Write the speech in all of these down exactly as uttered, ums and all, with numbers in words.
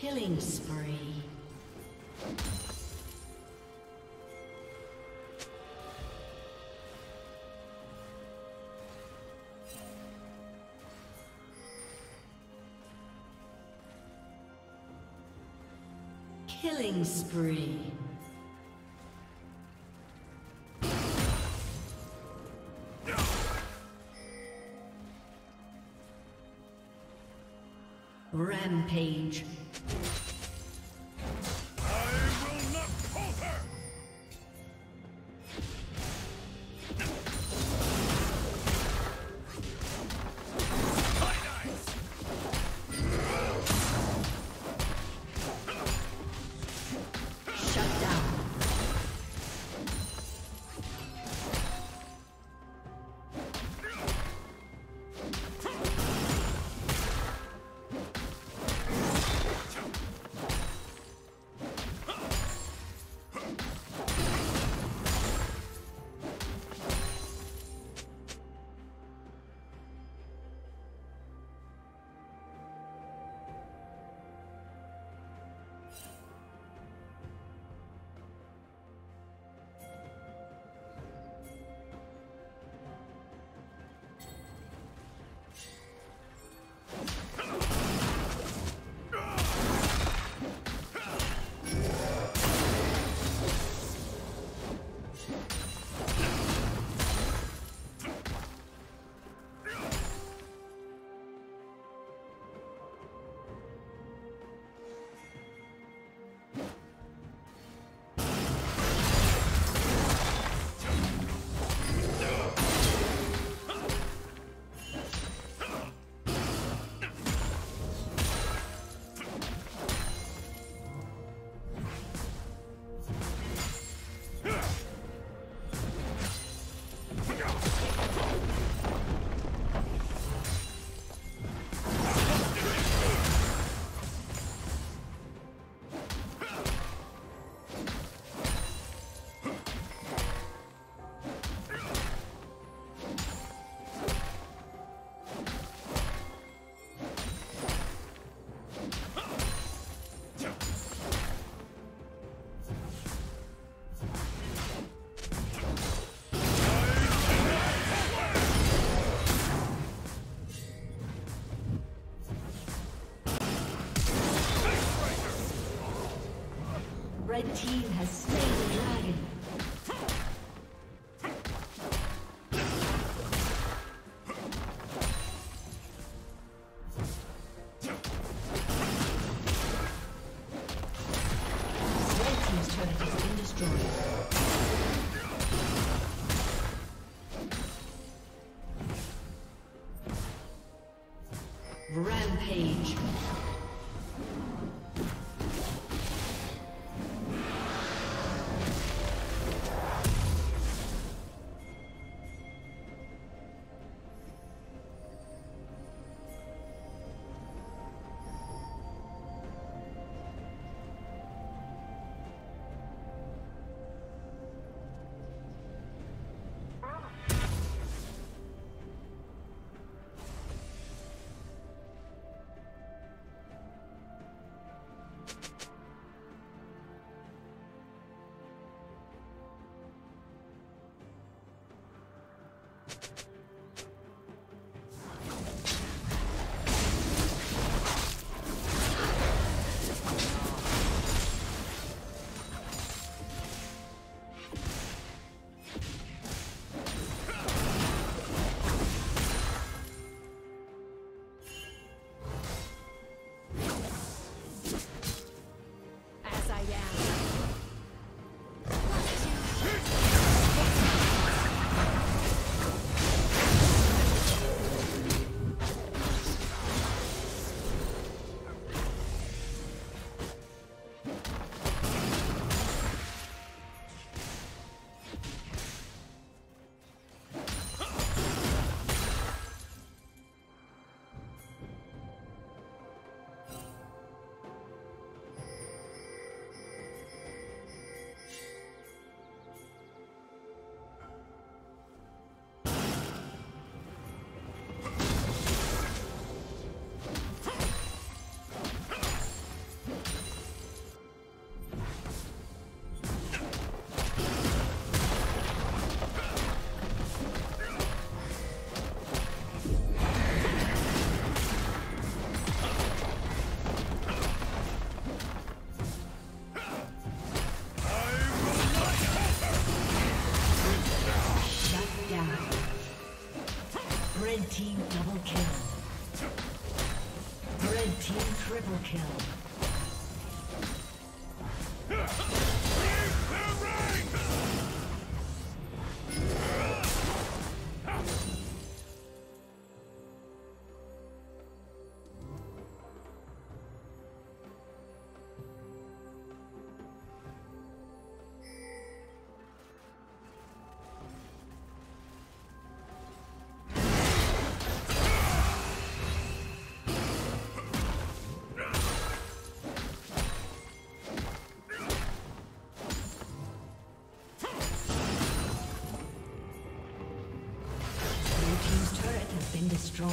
Killing spree. Killing spree. Rampage. Red team has slain the dragon. Triple kill. Destroyed.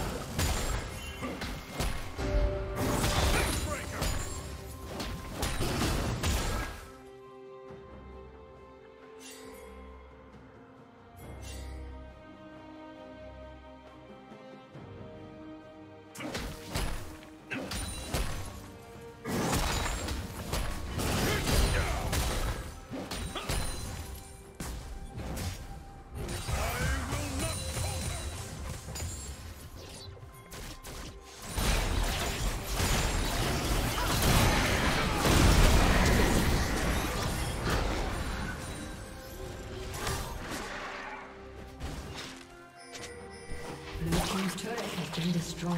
Destroyed.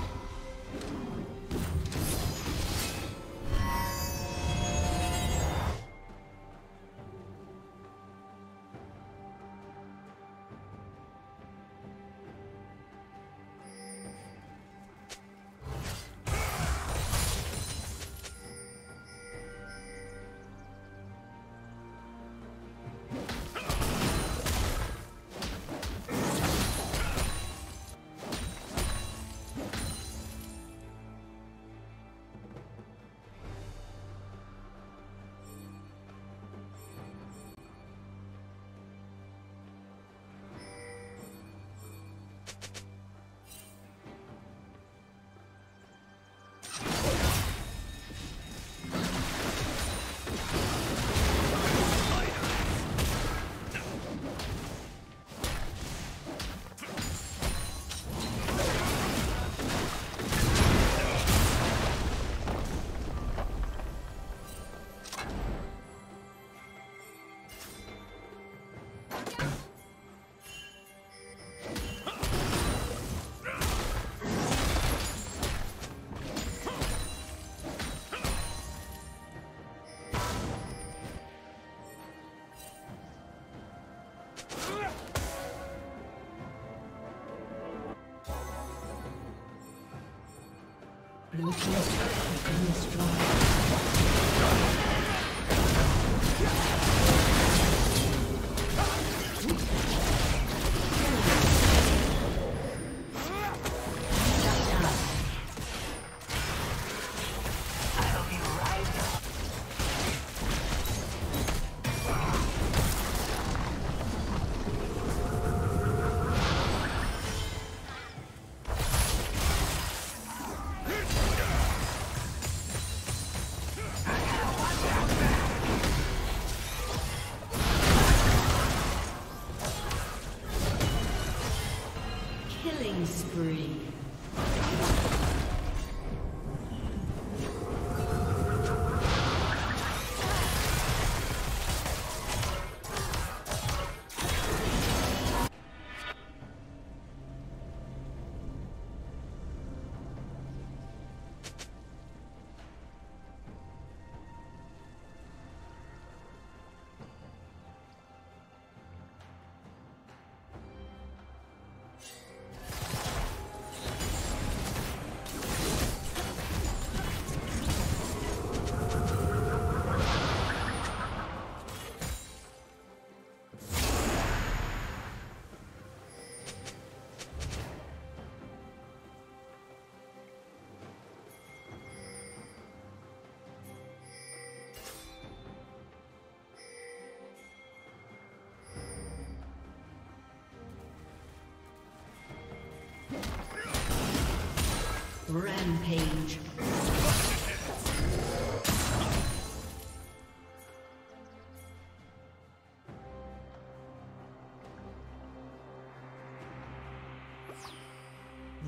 Rampage.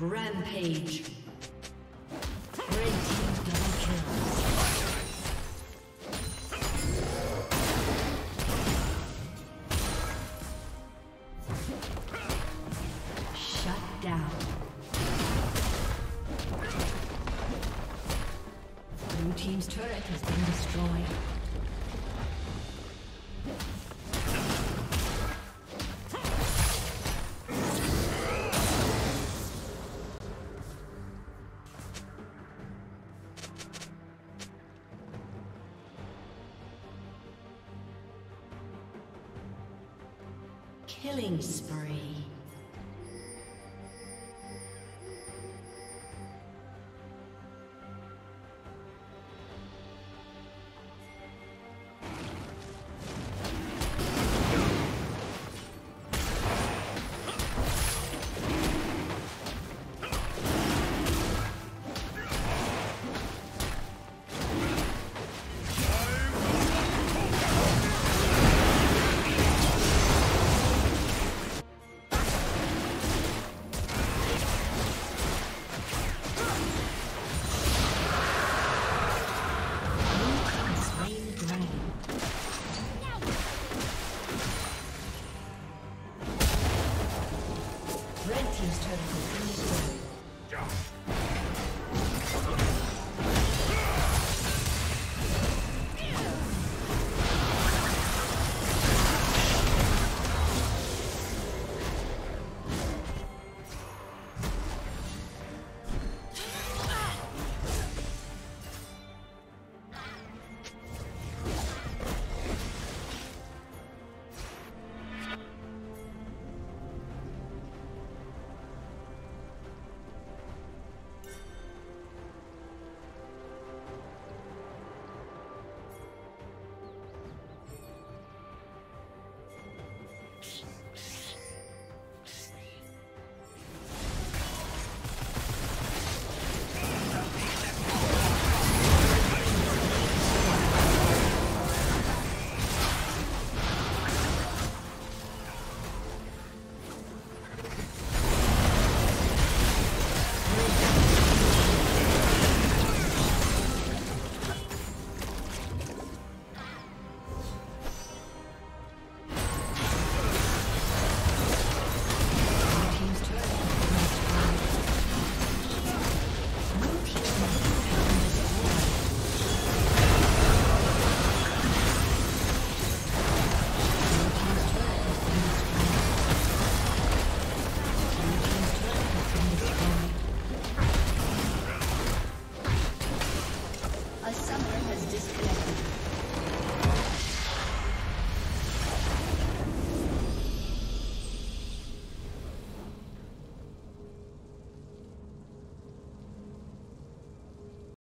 Rampage. Killing spree.